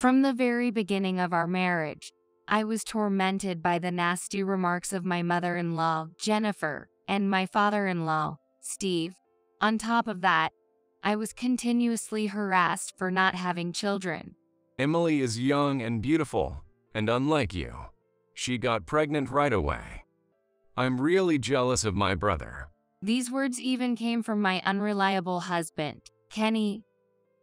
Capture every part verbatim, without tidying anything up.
From the very beginning of our marriage, I was tormented by the nasty remarks of my mother-in-law, Jennifer, and my father-in-law, Steve. On top of that, I was continuously harassed for not having children. Emily is young and beautiful, and unlike you, she got pregnant right away. I'm really jealous of my brother. These words even came from my unreliable husband, Kenny.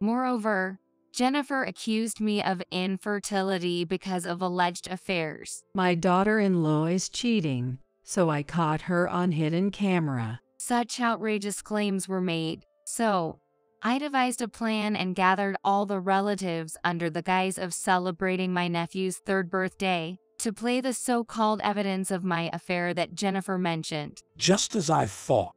Moreover, Jennifer accused me of infertility because of alleged affairs. My daughter-in-law is cheating, so I caught her on hidden camera. Such outrageous claims were made, so I devised a plan and gathered all the relatives under the guise of celebrating my nephew's third birthday to play the so-called evidence of my affair that Jennifer mentioned. Just as I thought.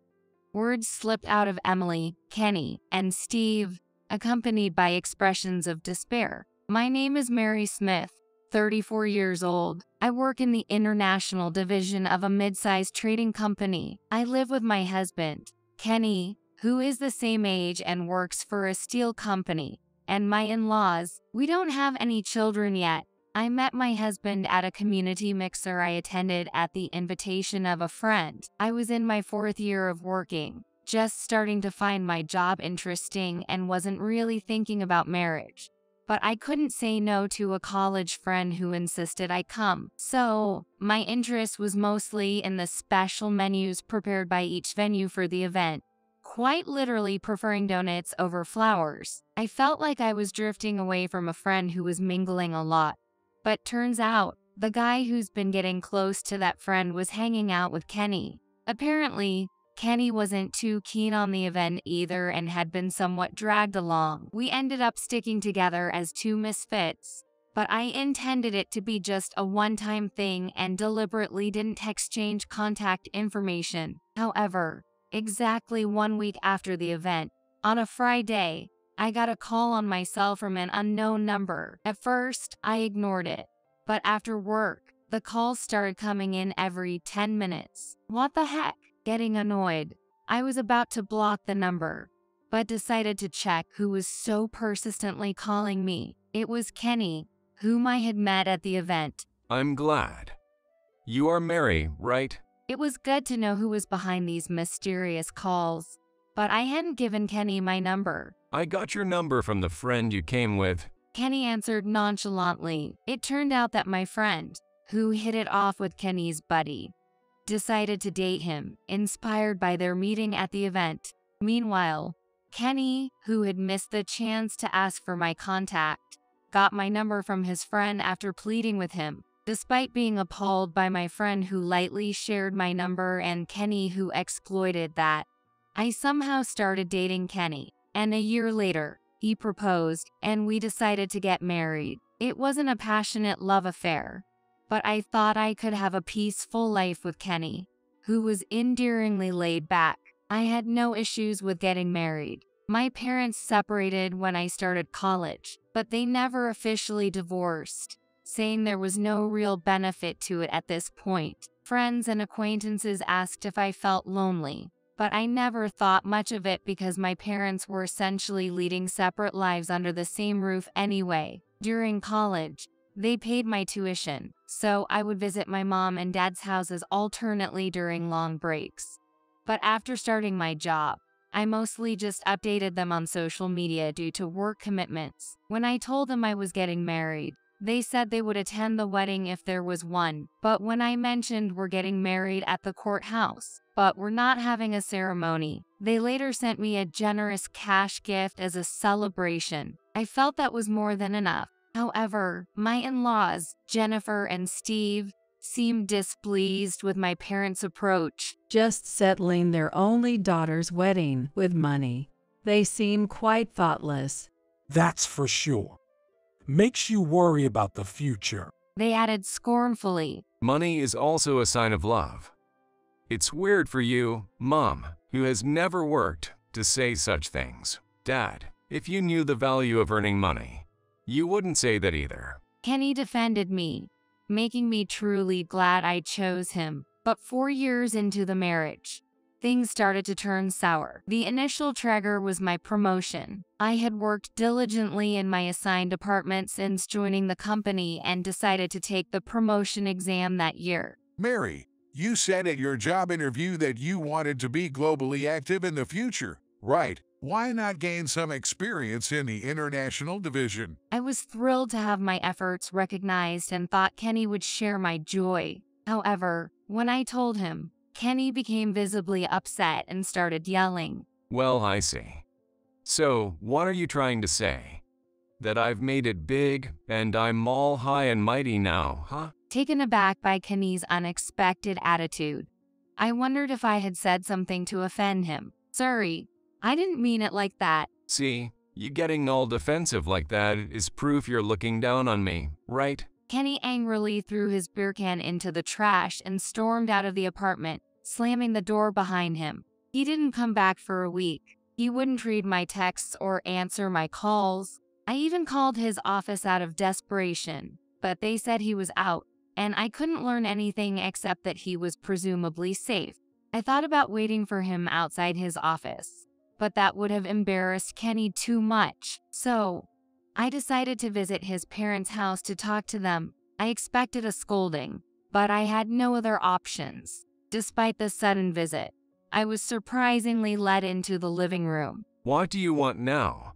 Words slipped out of Emily, Kenny, and Steve, accompanied by expressions of despair. My name is Mary Smith, thirty-four years old. I work in the international division of a mid-sized trading company. I live with my husband, Kenny, who is the same age and works for a steel company, and my in-laws. We don't have any children yet. I met my husband at a community mixer I attended at the invitation of a friend. I was in my fourth year of working, just starting to find my job interesting and wasn't really thinking about marriage. But I couldn't say no to a college friend who insisted I come. So, my interest was mostly in the special menus prepared by each venue for the event, quite literally preferring donuts over flowers. I felt like I was drifting away from a friend who was mingling a lot. But turns out, the guy who's been getting close to that friend was hanging out with Kenny. Apparently, Kenny wasn't too keen on the event either and had been somewhat dragged along. We ended up sticking together as two misfits, but I intended it to be just a one-time thing and deliberately didn't exchange contact information. However, exactly one week after the event, on a Friday, I got a call on my cell from an unknown number. At first, I ignored it, but after work, the calls started coming in every ten minutes. What the heck? Getting annoyed, I was about to block the number, but decided to check who was so persistently calling me. It was Kenny, whom I had met at the event. I'm glad. You are Mary, right? It was good to know who was behind these mysterious calls, but I hadn't given Kenny my number. I got your number from the friend you came with, Kenny answered nonchalantly. It turned out that my friend, who hit it off with Kenny's buddy, decided to date him, inspired by their meeting at the event. Meanwhile, Kenny, who had missed the chance to ask for my contact, got my number from his friend after pleading with him. Despite being appalled by my friend who lightly shared my number and Kenny who exploited that, I somehow started dating Kenny, and a year later, he proposed, and we decided to get married. It wasn't a passionate love affair, but I thought I could have a peaceful life with Kenny, who was endearingly laid back. I had no issues with getting married. My parents separated when I started college, but they never officially divorced, saying there was no real benefit to it at this point. Friends and acquaintances asked if I felt lonely, but I never thought much of it because my parents were essentially leading separate lives under the same roof anyway. During college, they paid my tuition, so I would visit my mom and dad's houses alternately during long breaks. But after starting my job, I mostly just updated them on social media due to work commitments. When I told them I was getting married, they said they would attend the wedding if there was one. But when I mentioned we're getting married at the courthouse, but we're not having a ceremony, they later sent me a generous cash gift as a celebration. I felt that was more than enough. However, my in-laws, Jennifer and Steve, seemed displeased with my parents' approach. Just settling their only daughter's wedding with money. They seem quite thoughtless. That's for sure. Makes you worry about the future, they added scornfully. Money is also a sign of love. It's weird for you, Mom, who has never worked, to say such things. Dad, if you knew the value of earning money, you wouldn't say that either. Kenny defended me, making me truly glad I chose him. But four years into the marriage, Things started to turn sour. The initial trigger was my promotion. I had worked diligently in my assigned department since joining the company and decided to take the promotion exam that year. Mary, you said at your job interview that you wanted to be globally active in the future, right? Why not gain some experience in the international division? I was thrilled to have my efforts recognized and thought Kenny would share my joy. However, when I told him, Kenny became visibly upset and started yelling. Well, I see. So, what are you trying to say? That I've made it big, and I'm all high and mighty now, huh? Taken aback by Kenny's unexpected attitude, I wondered if I had said something to offend him. Sorry, I didn't mean it like that. See, you getting all defensive like that is proof you're looking down on me, right? Kenny angrily threw his beer can into the trash and stormed out of the apartment, slamming the door behind him. He didn't come back for a week. He wouldn't read my texts or answer my calls. I even called his office out of desperation, but they said he was out, and I couldn't learn anything except that he was presumably safe. I thought about waiting for him outside his office, but that would have embarrassed Kenny too much. So, I decided to visit his parents' house to talk to them. I expected a scolding, but I had no other options. Despite the sudden visit, I was surprisingly led into the living room. What do you want now?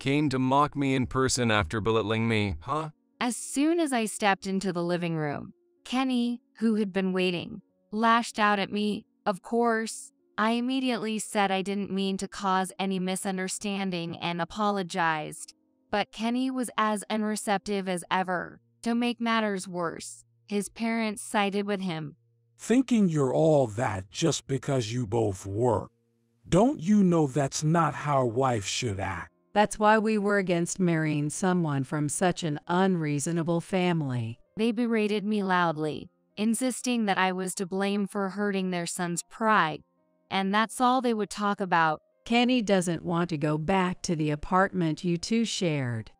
Came to mock me in person after belittling me, huh? As soon as I stepped into the living room, Kenny, who had been waiting, lashed out at me. Of course, I immediately said I didn't mean to cause any misunderstanding and apologized. But Kenny was as unreceptive as ever. To make matters worse, his parents sided with him. Thinking you're all that just because you both work. Don't you know that's not how a wife should act? That's why we were against marrying someone from such an unreasonable family. They berated me loudly, insisting that I was to blame for hurting their son's pride. And that's all they would talk about. Kenny doesn't want to go back to the apartment you two shared.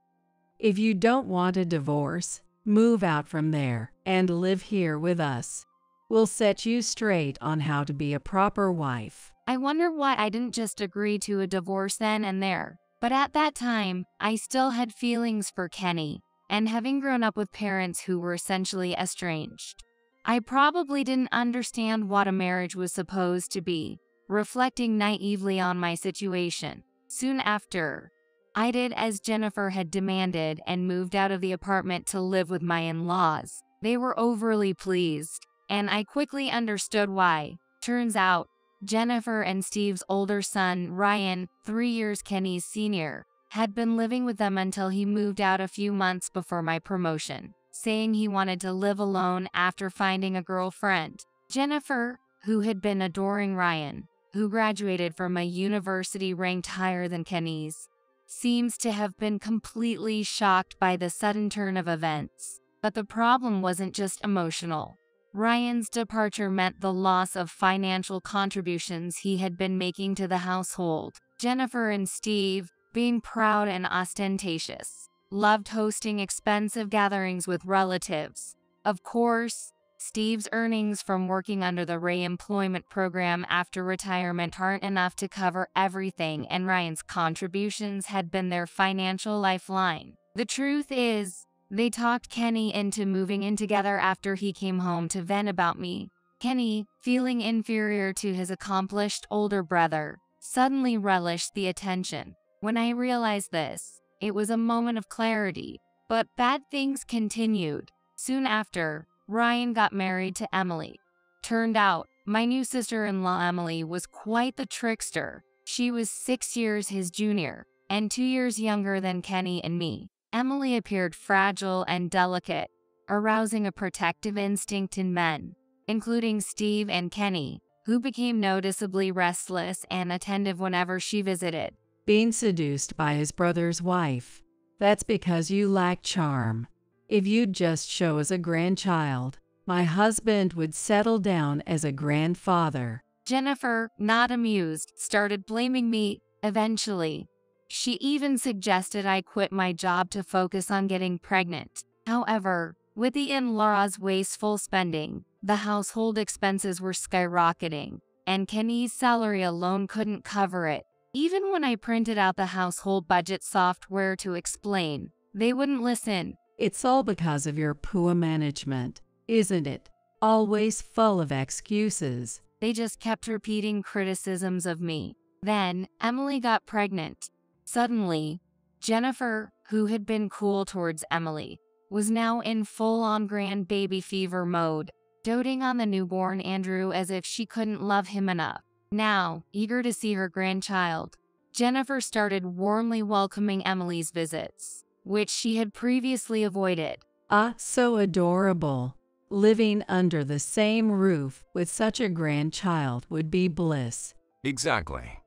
If you don't want a divorce, move out from there and live here with us. We'll set you straight on how to be a proper wife. I wonder why I didn't just agree to a divorce then and there. But at that time, I still had feelings for Kenny, and having grown up with parents who were essentially estranged, I probably didn't understand what a marriage was supposed to be. Reflecting naively on my situation. Soon after, I did as Jennifer had demanded and moved out of the apartment to live with my in-laws. They were overly pleased, and I quickly understood why. Turns out, Jennifer and Steve's older son, Ryan, three years Kenny's senior, had been living with them until he moved out a few months before my promotion, saying he wanted to live alone after finding a girlfriend. Jennifer, who had been adoring Ryan, who graduated from a university ranked higher than Kenny's, seems to have been completely shocked by the sudden turn of events. But the problem wasn't just emotional. Ryan's departure meant the loss of financial contributions he had been making to the household. Jennifer and Steve, being proud and ostentatious, loved hosting expensive gatherings with relatives. Of course, Steve's earnings from working under the re-employment program after retirement aren't enough to cover everything, and Ryan's contributions had been their financial lifeline. The truth is, they talked Kenny into moving in together after he came home to vent about me. Kenny, feeling inferior to his accomplished older brother, suddenly relished the attention. When I realized this, it was a moment of clarity. But bad things continued. Soon after, Ryan got married to Emily. Turned out, my new sister-in-law Emily was quite the trickster. She was six years his junior, and two years younger than Kenny and me. Emily appeared fragile and delicate, arousing a protective instinct in men, including Steve and Kenny, who became noticeably restless and attentive whenever she visited. Being seduced by his brother's wife. That's because you lack charm. If you'd just show as a grandchild, my husband would settle down as a grandfather. Jennifer, not amused, started blaming me. Eventually, she even suggested I quit my job to focus on getting pregnant. However, with the in-laws' wasteful spending, the household expenses were skyrocketing. and Kenny's salary alone couldn't cover it. Even when I printed out the household budget software to explain, they wouldn't listen. It's all because of your poor management, isn't it? Always full of excuses. They just kept repeating criticisms of me. Then, Emily got pregnant. Suddenly, Jennifer, who had been cool towards Emily, was now in full-on grand baby fever mode, doting on the newborn Andrew as if she couldn't love him enough. Now, eager to see her grandchild, Jennifer started warmly welcoming Emily's visits, which she had previously avoided. Ah, so adorable. Living under the same roof with such a grandchild would be bliss. Exactly.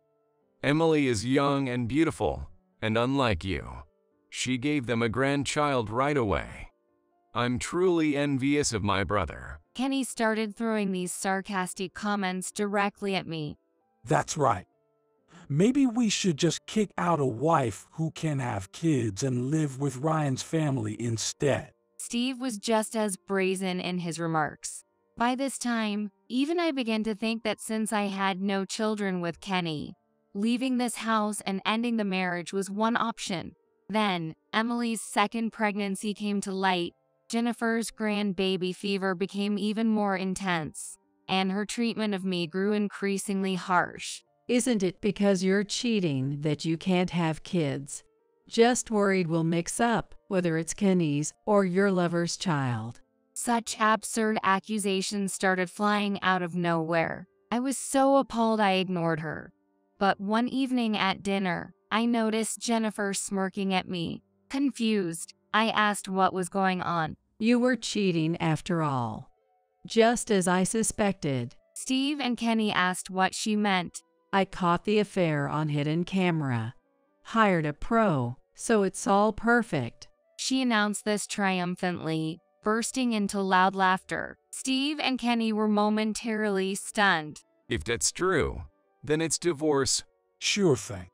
Emily is young and beautiful, and unlike you, she gave them a grandchild right away. I'm truly envious of my brother. Kenny started throwing these sarcastic comments directly at me. That's right. Maybe we should just kick out a wife who can have kids and live with Ryan's family instead. Steve was just as brazen in his remarks. By this time, even I began to think that since I had no children with Kenny, leaving this house and ending the marriage was one option. Then, Emily's second pregnancy came to light. Jennifer's grandbaby fever became even more intense, and her treatment of me grew increasingly harsh. Isn't it because you're cheating that you can't have kids? Just worried we'll mix up, whether it's Kenny's or your lover's child. Such absurd accusations started flying out of nowhere. I was so appalled I ignored her. But one evening at dinner, I noticed Jennifer smirking at me. Confused, I asked what was going on. You were cheating after all. Just as I suspected. Steve and Kenny asked what she meant. I caught the affair on hidden camera. Hired a pro, so it's all perfect. She announced this triumphantly, bursting into loud laughter. Steve and Kenny were momentarily stunned. If that's true, then it's divorce. Sure thing.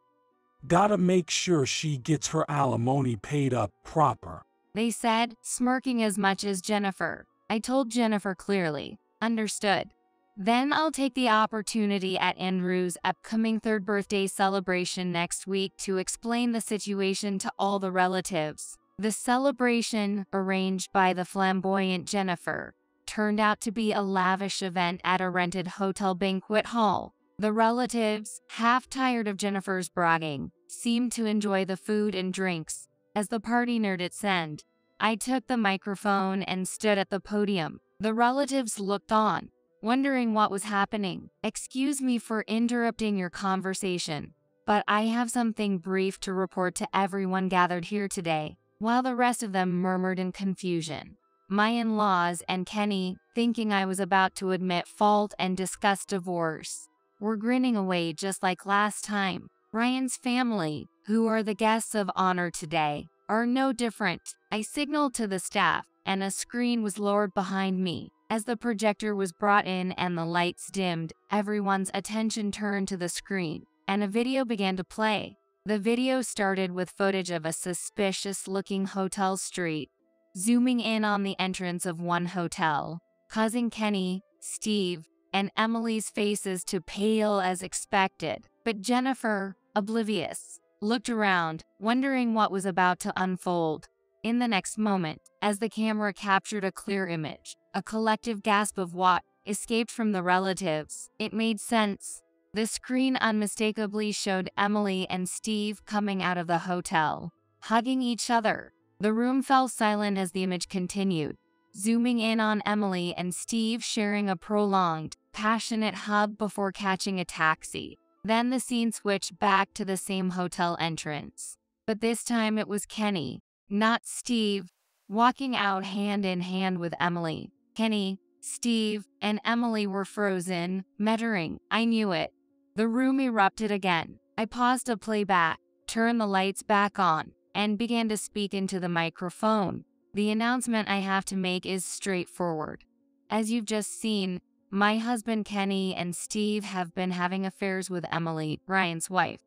Gotta make sure she gets her alimony paid up proper, they said, smirking as much as Jennifer. I told Jennifer clearly, understood. Then I'll take the opportunity at Andrew's upcoming third birthday celebration next week to explain the situation to all the relatives. The celebration, arranged by the flamboyant Jennifer, turned out to be a lavish event at a rented hotel banquet hall. The relatives, half tired of Jennifer's bragging, seemed to enjoy the food and drinks. As the party neared its end, I took the microphone and stood at the podium. The relatives looked on, wondering what was happening. Excuse me for interrupting your conversation, but I have something brief to report to everyone gathered here today. While the rest of them murmured in confusion, my in-laws and Kenny, thinking I was about to admit fault and discuss divorce, were grinning away just like last time. Ryan's family, who are the guests of honor today, are no different. I signaled to the staff, and a screen was lowered behind me. As the projector was brought in and the lights dimmed, everyone's attention turned to the screen, and a video began to play. The video started with footage of a suspicious-looking hotel street, zooming in on the entrance of one hotel, causing Kenny, Steve, and Emily's faces to pale as expected. But Jennifer, oblivious, looked around, wondering what was about to unfold. In the next moment, as the camera captured a clear image, a collective gasp of what escaped from the relatives. It made sense. The screen unmistakably showed Emily and Steve coming out of the hotel, hugging each other. The room fell silent as the image continued, zooming in on Emily and Steve sharing a prolonged, passionate hug before catching a taxi. Then the scene switched back to the same hotel entrance. But this time it was Kenny, not Steve, walking out hand in hand with Emily. Kenny, Steve, and Emily were frozen, muttering. I knew it. The room erupted again. I paused the playback, turned the lights back on, and began to speak into the microphone. The announcement I have to make is straightforward. As you've just seen, my husband Kenny and Steve have been having affairs with Emily, Ryan's wife.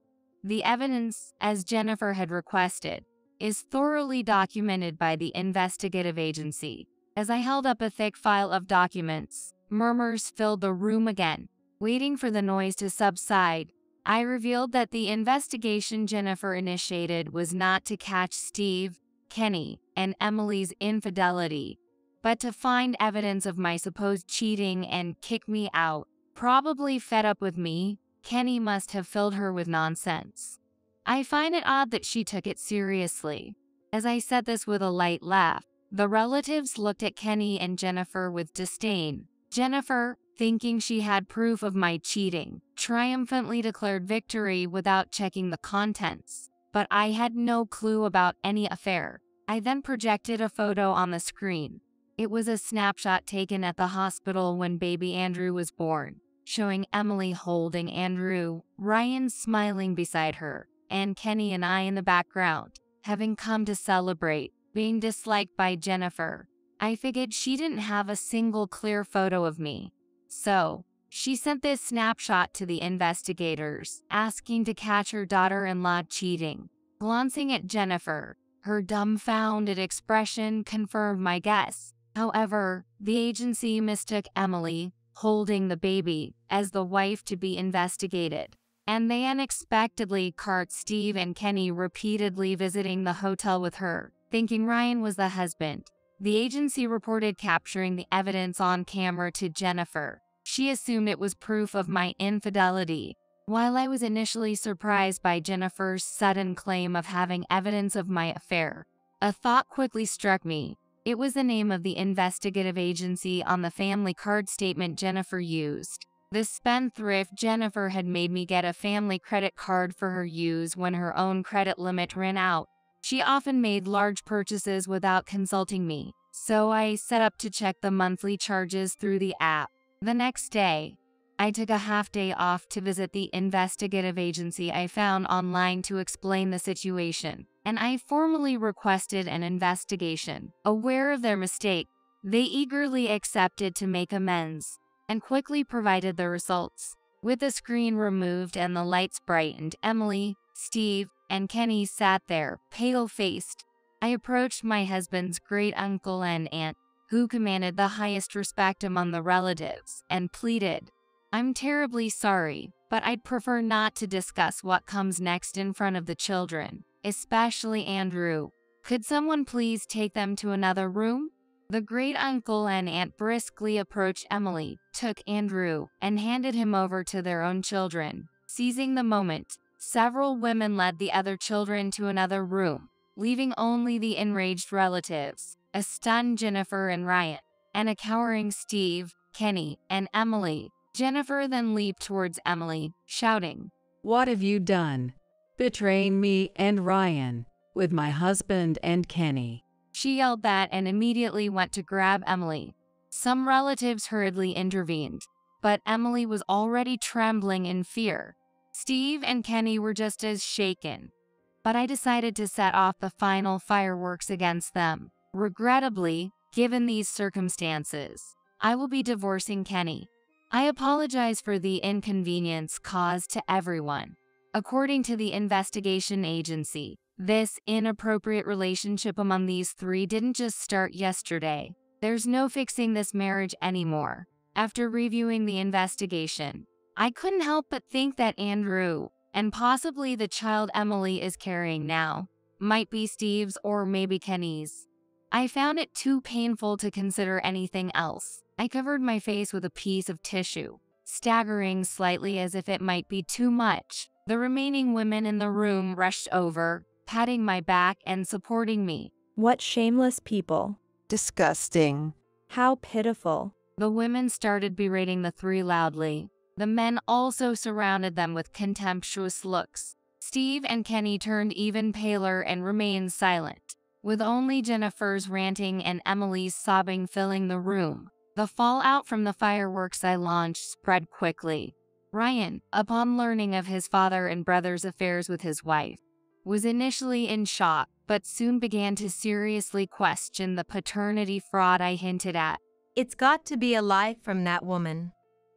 The evidence, as Jennifer had requested, is thoroughly documented by the investigative agency. As I held up a thick file of documents, murmurs filled the room again. Waiting for the noise to subside, I revealed that the investigation Jennifer initiated was not to catch Steve, Kenny, and Emily's infidelity, but to find evidence of my supposed cheating and kick me out. Probably fed up with me, Kenny must have filled her with nonsense. I find it odd that she took it seriously. As I said this with a light laugh, the relatives looked at Kenny and Jennifer with disdain. Jennifer, thinking she had proof of my cheating, triumphantly declared victory without checking the contents. But I had no clue about any affair. I then projected a photo on the screen. It was a snapshot taken at the hospital when baby Andrew was born, showing Emily holding Andrew, Ryan smiling beside her, and Kenny and I in the background, having come to celebrate, being disliked by Jennifer. I figured she didn't have a single clear photo of me. So, she sent this snapshot to the investigators, asking to catch her daughter-in-law cheating. Glancing at Jennifer, her dumbfounded expression confirmed my guess. However, the agency mistook Emily, holding the baby, as the wife to be investigated. And they unexpectedly caught Steve and Kenny repeatedly visiting the hotel with her, thinking Ryan was the husband. The agency reported capturing the evidence on camera to Jennifer. She assumed it was proof of my infidelity. While I was initially surprised by Jennifer's sudden claim of having evidence of my affair, a thought quickly struck me. It was the name of the investigative agency on the family card statement Jennifer used. The spendthrift Jennifer had made me get a family credit card for her use when her own credit limit ran out. She often made large purchases without consulting me, so I set up to check the monthly charges through the app. The next day, I took a half day off to visit the investigative agency I found online to explain the situation, and I formally requested an investigation. Aware of their mistake, they eagerly accepted to make amends, and quickly provided the results. With the screen removed and the lights brightened, Emily, Steve, and Kenny sat there, pale-faced. I approached my husband's great-uncle and aunt, who commanded the highest respect among the relatives, and pleaded, "I'm terribly sorry, but I'd prefer not to discuss what comes next in front of the children, especially Andrew. Could someone please take them to another room?" The great-uncle and aunt briskly approached Emily, took Andrew, and handed him over to their own children. Seizing the moment, several women led the other children to another room, leaving only the enraged relatives, a stunned Jennifer and Ryan, and a cowering Steve, Kenny, and Emily. Jennifer then leaped towards Emily, shouting, "What have you done? Betraying me and Ryan, with my husband and Kenny." She yelled that and immediately went to grab Emily. Some relatives hurriedly intervened, but Emily was already trembling in fear. Steve and Kenny were just as shaken, but I decided to set off the final fireworks against them. Regrettably, given these circumstances, I will be divorcing Kenny. I apologize for the inconvenience caused to everyone. According to the investigation agency, this inappropriate relationship among these three didn't just start yesterday. There's no fixing this marriage anymore. After reviewing the investigation, I couldn't help but think that Andrew, and possibly the child Emily is carrying now, might be Steve's or maybe Kenny's. I found it too painful to consider anything else. I covered my face with a piece of tissue, staggering slightly as if it might be too much. The remaining women in the room rushed over, patting my back and supporting me. "What shameless people. Disgusting. How pitiful." The women started berating the three loudly. The men also surrounded them with contemptuous looks. Steve and Kenny turned even paler and remained silent, with only Jennifer's ranting and Emily's sobbing filling the room. The fallout from the fireworks I launched spread quickly. Ryan, upon learning of his father and brother's affairs with his wife, was initially in shock, but soon began to seriously question the paternity fraud I hinted at. "It's got to be a lie from that woman.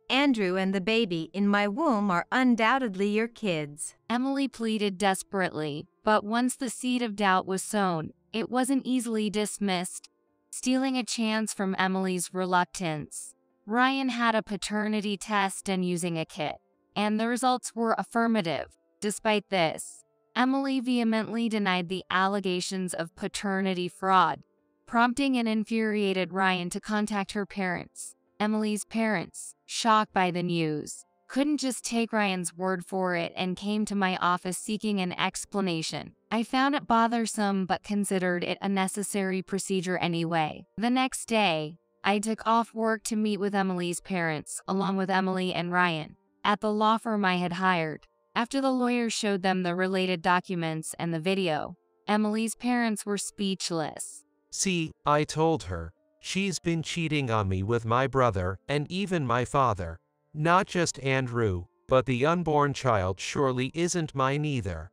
Andrew and the baby in my womb are undoubtedly your kids," Emily pleaded desperately, but once the seed of doubt was sown, it wasn't easily dismissed. Stealing a chance from Emily's reluctance, Ryan had a paternity test and using a kit, and the results were affirmative. Despite this, Emily vehemently denied the allegations of paternity fraud, prompting an infuriated Ryan to contact her parents. Emily's parents, shocked by the news, couldn't just take Ryan's word for it and came to my office seeking an explanation. I found it bothersome but considered it a necessary procedure anyway. The next day, I took off work to meet with Emily's parents, along with Emily and Ryan, at the law firm I had hired. After the lawyer showed them the related documents and the video, Emily's parents were speechless. See, I told her. She's been cheating on me with my brother, and even my father. Not just Andrew, but the unborn child surely isn't mine either.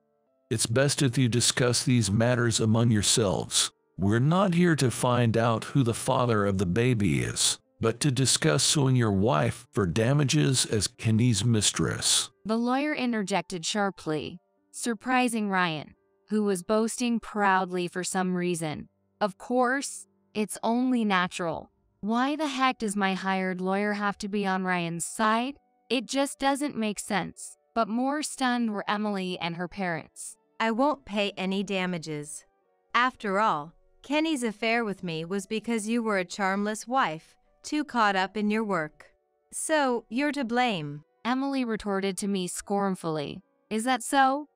It's best if you discuss these matters among yourselves. We're not here to find out who the father of the baby is, but to discuss suing your wife for damages as Kenny's mistress. The lawyer interjected sharply, surprising Ryan, who was boasting proudly for some reason. Of course, it's only natural. Why the heck does my hired lawyer have to be on Ryan's side? It just doesn't make sense. But more stunned were Emily and her parents. I won't pay any damages. After all, Kenny's affair with me was because you were a charmless wife, too caught up in your work. So, you're to blame. Emily retorted to me scornfully. Is that so?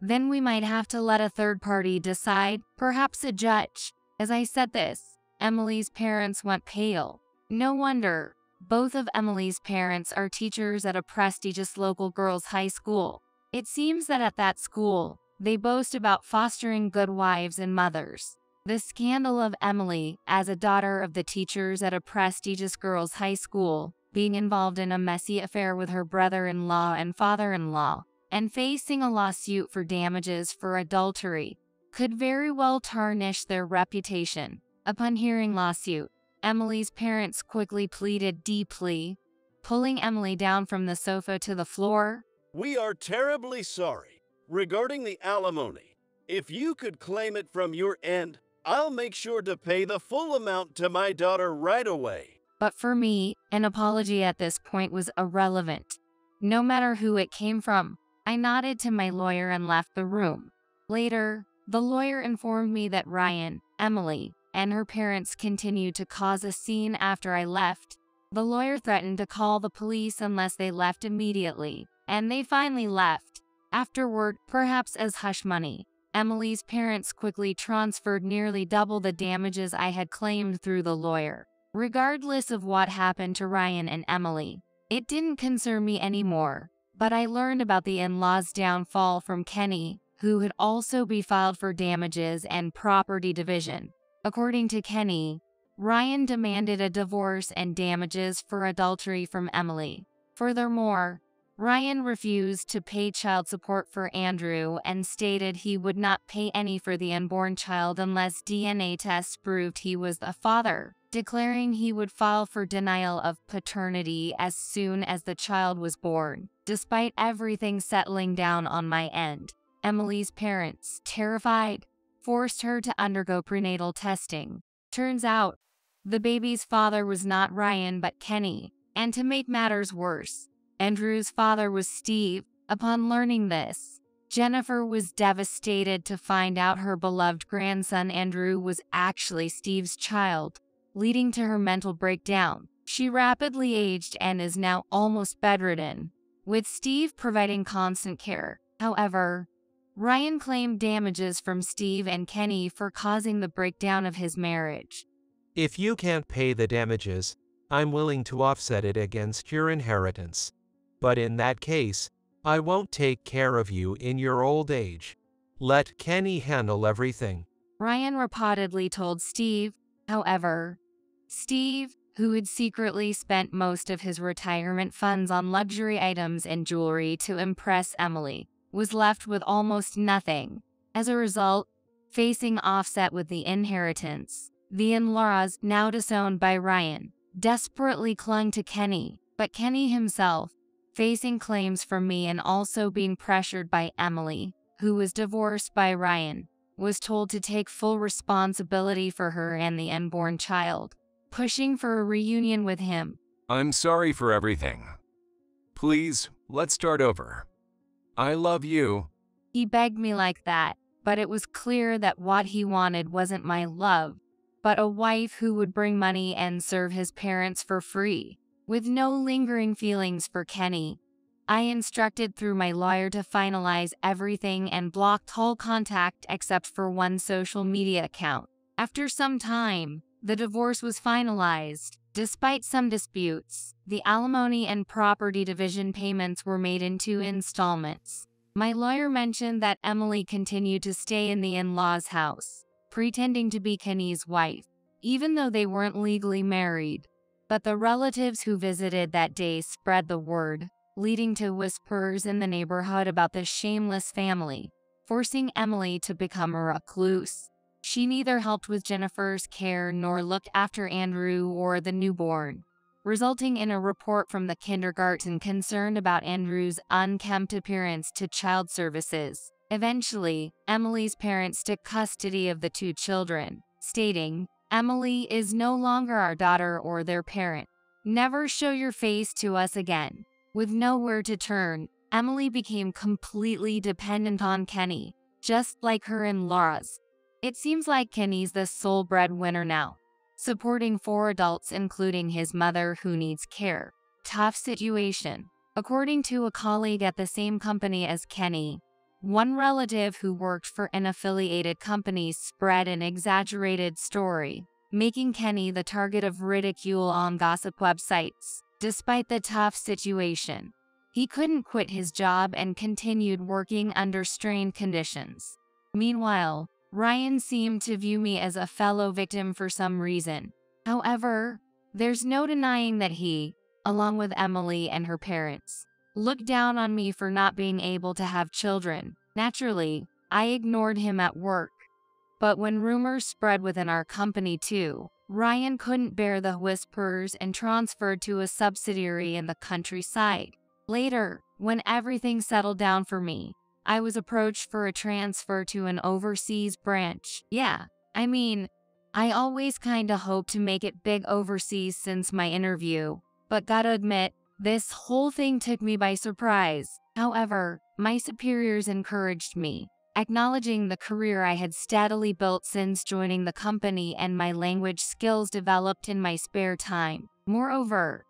Then we might have to let a third party decide, perhaps a judge. As I said this, Emily's parents went pale. No wonder. Both of Emily's parents are teachers at a prestigious local girls' high school. It seems that at that school, they boast about fostering good wives and mothers. The scandal of Emily, as a daughter of the teachers at a prestigious girls' high school, being involved in a messy affair with her brother-in-law and father-in-law, and facing a lawsuit for damages for adultery, could very well tarnish their reputation. Upon hearing lawsuit, Emily's parents quickly pleaded deeply, pulling Emily down from the sofa to the floor. We are terribly sorry. Regarding the alimony, if you could claim it from your end, I'll make sure to pay the full amount to my daughter right away. But for me, an apology at this point was irrelevant. No matter who it came from, I nodded to my lawyer and left the room. Later, the lawyer informed me that Ryan, Emily, and her parents continued to cause a scene after I left. The lawyer threatened to call the police unless they left immediately, and they finally left. Afterward, perhaps as hush money, Emily's parents quickly transferred nearly double the damages I had claimed through the lawyer. Regardless of what happened to Ryan and Emily, it didn't concern me anymore, but I learned about the in-laws' downfall from Kenny, who had also be filed for damages and property division. According to Kenny, Ryan demanded a divorce and damages for adultery from Emily. Furthermore, Ryan refused to pay child support for Andrew and stated he would not pay any for the unborn child unless D N A tests proved he was the father, declaring he would file for denial of paternity as soon as the child was born. Despite everything settling down on my end, Emily's parents, terrified, forced her to undergo prenatal testing. Turns out, the baby's father was not Ryan but Kenny, and to make matters worse, Andrew's father was Steve. Upon learning this, Jennifer was devastated to find out her beloved grandson Andrew was actually Steve's child, leading to her mental breakdown. She rapidly aged and is now almost bedridden, with Steve providing constant care. However, Ryan claimed damages from Steve and Kenny for causing the breakdown of his marriage. If you can't pay the damages, I'm willing to offset it against your inheritance. But in that case, I won't take care of you in your old age. Let Kenny handle everything. Ryan reportedly told Steve. However, Steve, who had secretly spent most of his retirement funds on luxury items and jewelry to impress Emily, was left with almost nothing. As a result, facing offset with the inheritance, the in-laws, now disowned by Ryan, desperately clung to Kenny. But Kenny himself, facing claims from me and also being pressured by Emily, who was divorced by Ryan, was told to take full responsibility for her and the unborn child, pushing for a reunion with him. I'm sorry for everything. Please, let's start over. I love you. He begged me like that, but it was clear that what he wanted wasn't my love, but a wife who would bring money and serve his parents for free, with no lingering feelings for Kenny. I instructed through my lawyer to finalize everything and blocked whole contact except for one social media account. After some time, the divorce was finalized. Despite some disputes, the alimony and property division payments were made in two installments. My lawyer mentioned that Emily continued to stay in the in-laws' house, pretending to be Kenny's wife, even though they weren't legally married. But the relatives who visited that day spread the word, leading to whispers in the neighborhood about the shameless family, forcing Emily to become a recluse. She neither helped with Jennifer's care nor looked after Andrew or the newborn, resulting in a report from the kindergarten concerned about Andrew's unkempt appearance to child services. Eventually, Emily's parents took custody of the two children, stating, "Emily is no longer our daughter or their parent. Never show your face to us again." With nowhere to turn, Emily became completely dependent on Kenny, just like her and Laura's. It seems like Kenny's the sole breadwinner now, supporting four adults including his mother who needs care. Tough situation. According to a colleague at the same company as Kenny, one relative who worked for an affiliated company spread an exaggerated story, making Kenny the target of ridicule on gossip websites. Despite the tough situation, he couldn't quit his job and continued working under strained conditions. Meanwhile, Ryan seemed to view me as a fellow victim for some reason. However, there's no denying that he, along with Emily and her parents, looked down on me for not being able to have children. Naturally, I ignored him at work. But when rumors spread within our company too, Ryan couldn't bear the whispers and transferred to a subsidiary in the countryside. Later, when everything settled down for me, I was approached for a transfer to an overseas branch. Yeah, I mean, I always kinda hoped to make it big overseas since my interview, but gotta admit, this whole thing took me by surprise. However, my superiors encouraged me, acknowledging the career I had steadily built since joining the company and my language skills developed in my spare time. Moreover,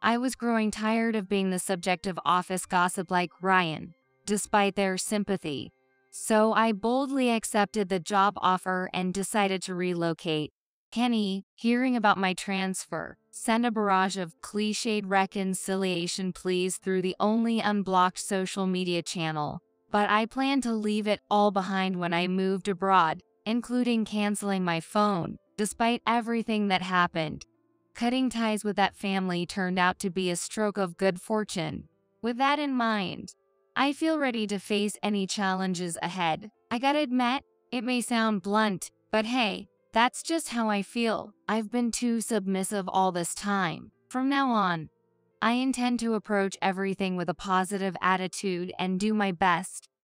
I was growing tired of being the subject of office gossip like Ryan, despite their sympathy. So I boldly accepted the job offer and decided to relocate. Kenny, hearing about my transfer, sent a barrage of cliched reconciliation pleas through the only unblocked social media channel, but I planned to leave it all behind when I moved abroad, including canceling my phone. Despite everything that happened, cutting ties with that family turned out to be a stroke of good fortune. With that in mind, I feel ready to face any challenges ahead. I gotta admit, it may sound blunt, but hey, that's just how I feel. I've been too submissive all this time. From now on, I intend to approach everything with a positive attitude and do my best